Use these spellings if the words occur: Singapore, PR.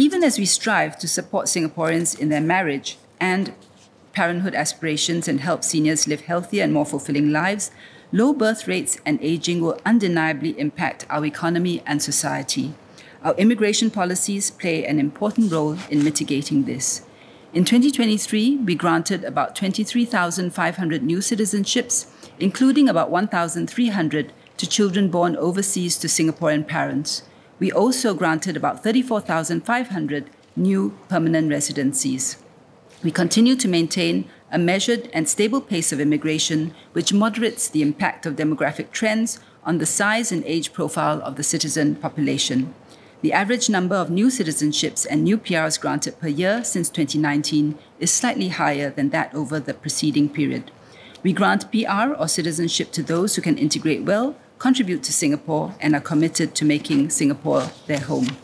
Even as we strive to support Singaporeans in their marriage and parenthood aspirations and help seniors live healthier and more fulfilling lives, low birth rates and aging will undeniably impact our economy and society. Our immigration policies play an important role in mitigating this. In 2023, we granted about 23,500 new citizenships, including about 1,300 to children born overseas to Singaporean parents. We also granted about 34,500 new permanent residencies. We continue to maintain a measured and stable pace of immigration, which moderates the impact of demographic trends on the size and age profile of the citizen population. The average number of new citizenships and new PRs granted per year since 2019 is slightly higher than that over the preceding period. We grant PR or citizenship to those who can integrate well, contribute to Singapore, and are committed to making Singapore their home.